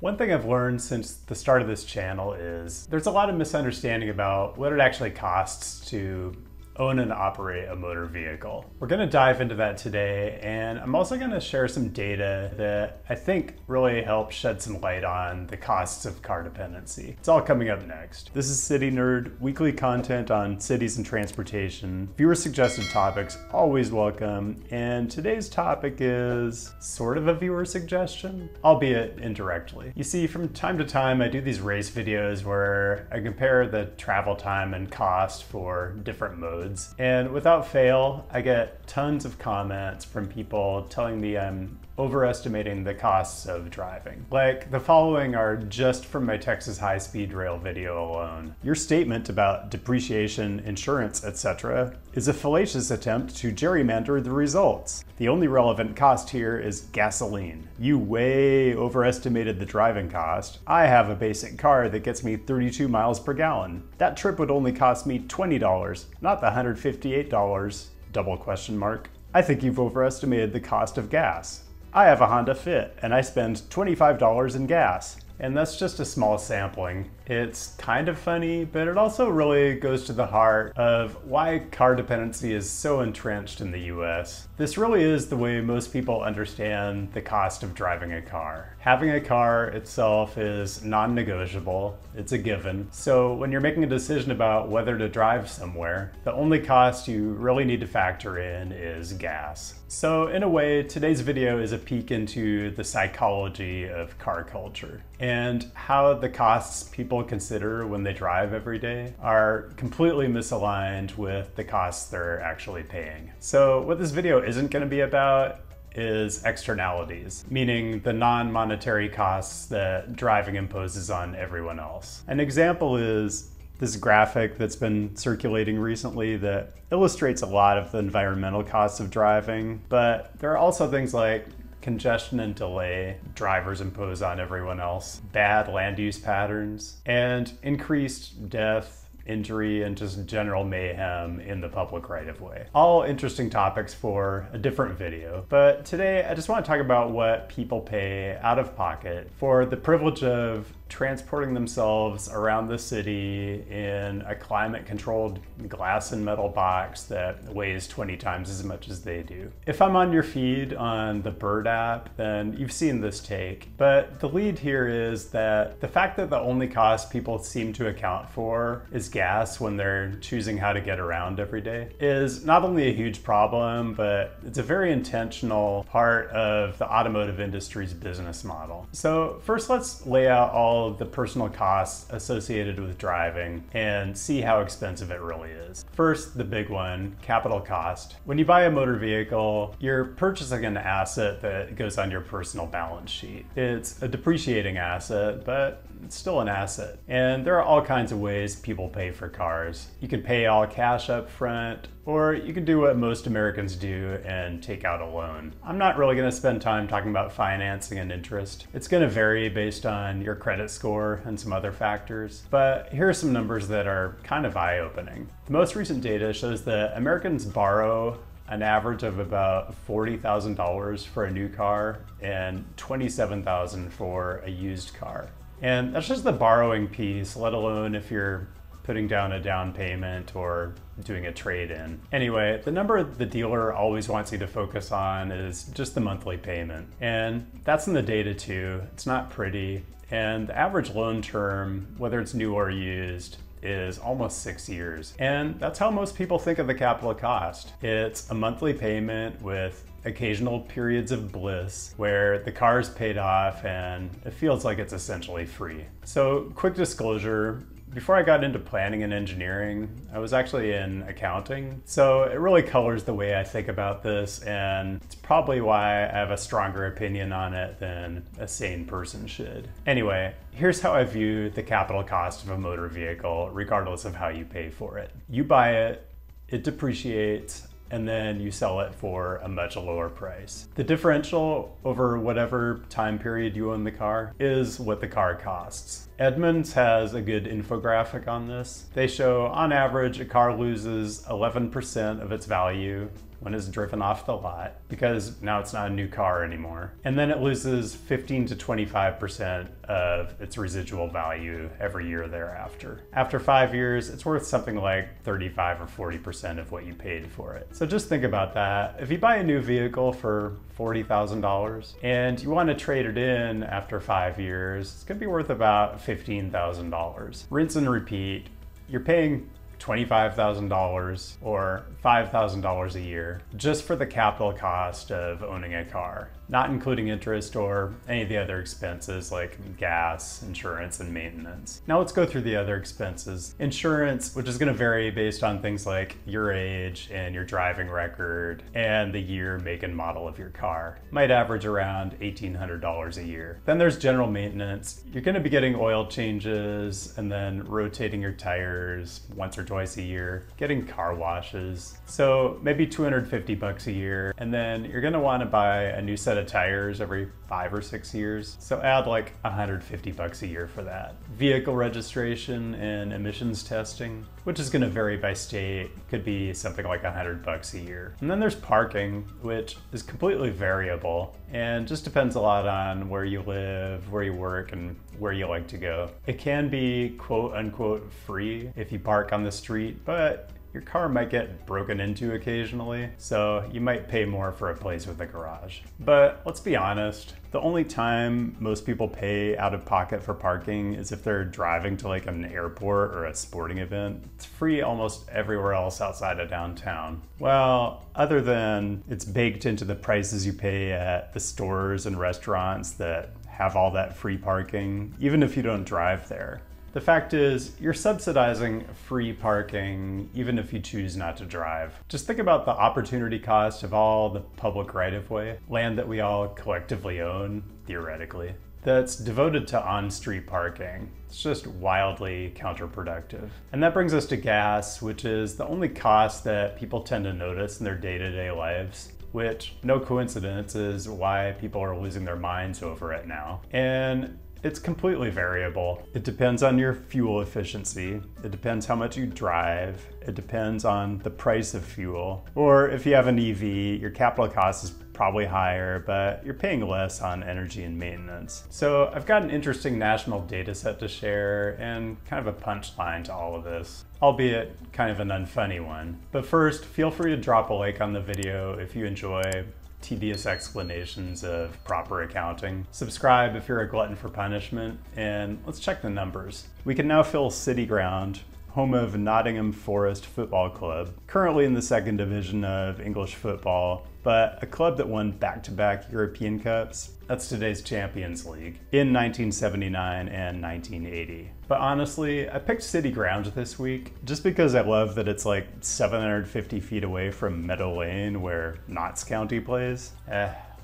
One thing I've learned since the start of this channel is there's a lot of misunderstanding about what it actually costs to own and operate a motor vehicle. We're gonna dive into that today, and I'm also gonna share some data that I think really helps shed some light on the costs of car dependency. It's all coming up next. This is City Nerd, weekly content on cities and transportation. Viewer suggested topics, always welcome, and today's topic is sort of a viewer suggestion, albeit indirectly. You see, from time to time, I do these race videos where I compare the travel time and cost for different modes. And without fail, I get tons of comments from people telling me I'm overestimating the costs of driving. Like, the following are just from my Texas high-speed rail video alone. Your statement about depreciation, insurance, etc. is a fallacious attempt to gerrymander the results. The only relevant cost here is gasoline. You way overestimated the driving cost. I have a basic car that gets me 32 miles per gallon. That trip would only cost me $20, not the $158, double question mark. I think you've overestimated the cost of gas. I have a Honda Fit, and I spend $25 in gas. And that's just a small sampling. It's kind of funny, but it also really goes to the heart of why car dependency is so entrenched in the US. This really is the way most people understand the cost of driving a car. Having a car itself is non-negotiable, it's a given. So when you're making a decision about whether to drive somewhere, the only cost you really need to factor in is gas. So in a way, today's video is a peek into the psychology of car culture and how the costs people consider when they drive every day are completely misaligned with the costs they're actually paying. So what this video isn't going to be about is externalities, meaning the non-monetary costs that driving imposes on everyone else. An example is this graphic that's been circulating recently that illustrates a lot of the environmental costs of driving, but there are also things like congestion and delay drivers impose on everyone else, bad land use patterns, and increased death, injury, and just general mayhem in the public right-of-way. All interesting topics for a different video, but today I just want to talk about what people pay out of pocket for the privilege of transporting themselves around the city in a climate-controlled glass and metal box that weighs 20 times as much as they do. If I'm on your feed on the Bird app, then you've seen this take, but the lead here is that the fact that the only cost people seem to account for is gas when they're choosing how to get around every day is not only a huge problem, but it's a very intentional part of the automotive industry's business model. So first, let's lay out all of the personal costs associated with driving and see how expensive it really is. First, the big one, capital cost. When you buy a motor vehicle, you're purchasing an asset that goes on your personal balance sheet. It's a depreciating asset, but it's still an asset. And there are all kinds of ways people pay for cars. You can pay all cash up front, or you can do what most Americans do and take out a loan. I'm not really gonna spend time talking about financing and interest. It's gonna vary based on your credit score and some other factors, but here are some numbers that are kind of eye-opening. The most recent data shows that Americans borrow an average of about $40,000 for a new car and $27,000 for a used car. And that's just the borrowing piece, let alone if you're putting down a down payment or doing a trade-in. Anyway, the number the dealer always wants you to focus on is just the monthly payment. And that's in the data too. It's not pretty. And the average loan term, whether it's new or used, is almost 6 years. And that's how most people think of the capital cost. It's a monthly payment with occasional periods of bliss where the car's paid off and it feels like it's essentially free. So, quick disclosure, before I got into planning and engineering, I was actually in accounting. So it really colors the way I think about this, and it's probably why I have a stronger opinion on it than a sane person should. Anyway, here's how I view the capital cost of a motor vehicle, regardless of how you pay for it. You buy it, it depreciates, and then you sell it for a much lower price. The differential over whatever time period you own the car is what the car costs. Edmunds has a good infographic on this. They show, on average, a car loses 11% of its value when it's driven off the lot because now it's not a new car anymore. And then it loses 15 to 25% of its residual value every year thereafter. After 5 years, it's worth something like 35 or 40% of what you paid for it. So just think about that. If you buy a new vehicle for $40,000 and you want to trade it in after 5 years, it's going to be worth about $15,000. Rinse and repeat. You're paying $25,000 or $5,000 a year just for the capital cost of owning a car, not including interest or any of the other expenses like gas, insurance, and maintenance. Now let's go through the other expenses. Insurance, which is going to vary based on things like your age and your driving record and the year, make, and model of your car, might average around $1,800 a year. Then there's general maintenance. You're going to be getting oil changes and then rotating your tires once or twice a year, getting car washes. So maybe $250 a year. And then you're going to want to buy a new set of tires every 5 or 6 years. So add like $150 a year for that. Vehicle registration and emissions testing, which is going to vary by state, could be something like $100 a year. And then there's parking, which is completely variable and just depends a lot on where you live, where you work, and where you like to go. It can be quote unquote free if you park on the street, but your car might get broken into occasionally, so you might pay more for a place with a garage. But let's be honest, the only time most people pay out of pocket for parking is if they're driving to like an airport or a sporting event. It's free almost everywhere else outside of downtown. Well, other than it's baked into the prices you pay at the stores and restaurants that have all that free parking, even if you don't drive there. The fact is, you're subsidizing free parking even if you choose not to drive. Just think about the opportunity cost of all the public right-of-way, land that we all collectively own, theoretically, that's devoted to on-street parking. It's just wildly counterproductive. And that brings us to gas, which is the only cost that people tend to notice in their day-to-day lives, which, no coincidence, is why people are losing their minds over it now. And it's completely variable. It depends on your fuel efficiency. It depends how much you drive. It depends on the price of fuel. Or if you have an EV, your capital cost is probably higher, but you're paying less on energy and maintenance. So I've got an interesting national data set to share and kind of a punchline to all of this, albeit kind of an unfunny one. But first, feel free to drop a like on the video if you enjoy tedious explanations of proper accounting. Subscribe if you're a glutton for punishment, and let's check the numbers. We can now fill City Ground, home of Nottingham Forest Football Club, currently in the second division of English football, but a club that won back-to-back European Cups. That's today's Champions League, in 1979 and 1980. But honestly, I picked City Ground this week just because I love that it's like 750 feet away from Meadow Lane where Notts County plays.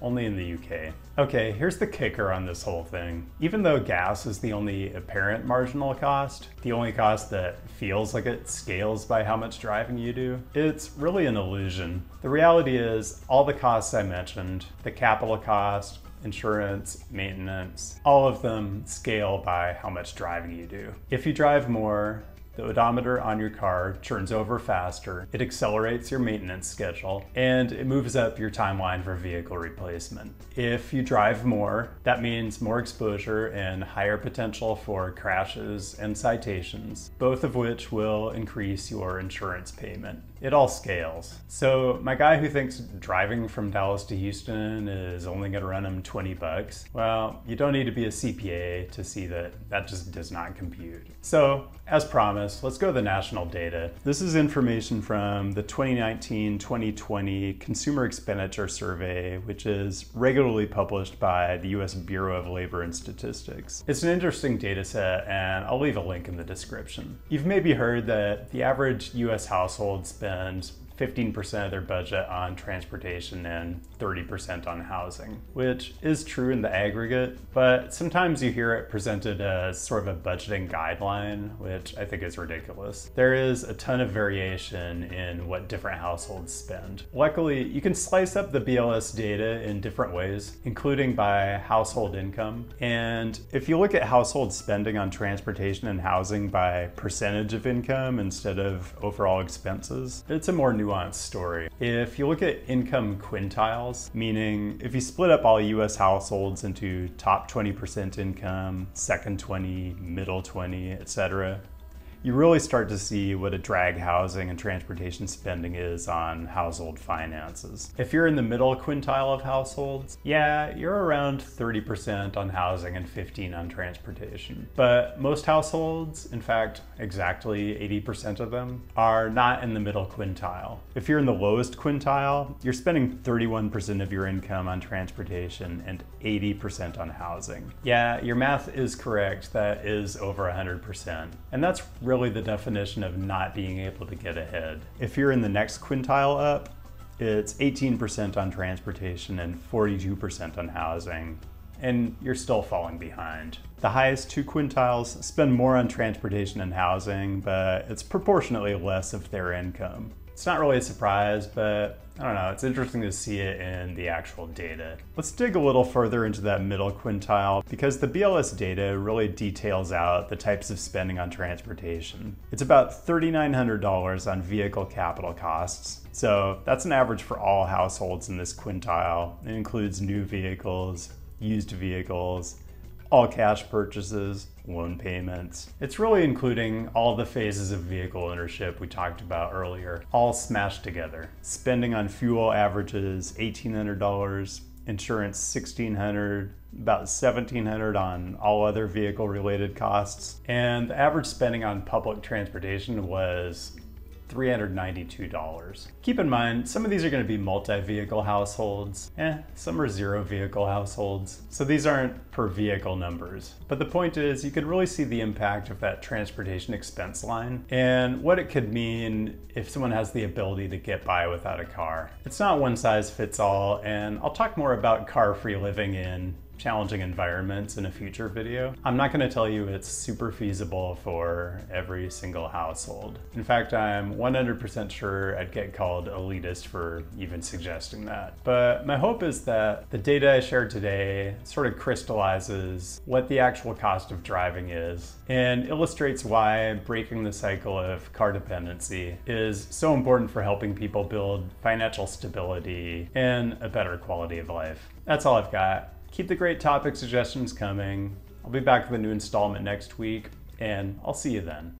Only in the UK. Okay, here's the kicker on this whole thing. Even though gas is the only apparent marginal cost, the only cost that feels like it scales by how much driving you do, it's really an illusion. The reality is all the costs I mentioned, the capital cost, insurance, maintenance, all of them scale by how much driving you do. If you drive more, the odometer on your car turns over faster, it accelerates your maintenance schedule, and it moves up your timeline for vehicle replacement. If you drive more, that means more exposure and higher potential for crashes and citations, both of which will increase your insurance payment. It all scales. So my guy who thinks driving from Dallas to Houston is only gonna run him $20, well, you don't need to be a CPA to see that that just does not compute. So, as promised, let's go to the national data. This is information from the 2019-2020 Consumer Expenditure Survey, which is regularly published by the US Bureau of Labor Statistics. It's an interesting data set, and I'll leave a link in the description. You've maybe heard that the average US household spends 15% of their budget on transportation and 30% on housing, which is true in the aggregate, but sometimes you hear it presented as sort of a budgeting guideline, which I think is ridiculous. There is a ton of variation in what different households spend. Luckily, you can slice up the BLS data in different ways, including by household income. And if you look at household spending on transportation and housing by percentage of income instead of overall expenses, it's a more nuanced nuanced story. If you look at income quintiles, meaning if you split up all US households into top 20% income, second 20, middle 20, etc., you really start to see what a drag housing and transportation spending is on household finances. If you're in the middle quintile of households, yeah, you're around 30% on housing and 15% on transportation. But most households, in fact, exactly 80% of them, are not in the middle quintile. If you're in the lowest quintile, you're spending 31% of your income on transportation and 80% on housing. Yeah, your math is correct. That is over 100%. And that's really the definition of not being able to get ahead. If you're in the next quintile up, it's 18% on transportation and 42% on housing, and you're still falling behind. The highest two quintiles spend more on transportation and housing, but it's proportionately less of their income. It's not really a surprise, but I don't know, it's interesting to see it in the actual data. Let's dig a little further into that middle quintile because the BLS data really details out the types of spending on transportation. It's about $3,900 on vehicle capital costs. So that's an average for all households in this quintile. It includes new vehicles, used vehicles, all cash purchases, loan payments. It's really including all the phases of vehicle ownership we talked about earlier, all smashed together. Spending on fuel averages $1,800, insurance $1,600, about $1,700 on all other vehicle related costs. And the average spending on public transportation was $392. Keep in mind, some of these are going to be multi-vehicle households. Some are zero vehicle households. So these aren't per vehicle numbers. But the point is, you could really see the impact of that transportation expense line and what it could mean if someone has the ability to get by without a car. It's not one size fits all, and I'll talk more about car-free living in challenging environments in a future video. I'm not going to tell you it's super feasible for every single household. In fact, I'm 100% sure I'd get called elitist for even suggesting that. But my hope is that the data I shared today sort of crystallizes what the actual cost of driving is and illustrates why breaking the cycle of car dependency is so important for helping people build financial stability and a better quality of life. That's all I've got. Keep the great topic suggestions coming. I'll be back with a new installment next week, and I'll see you then.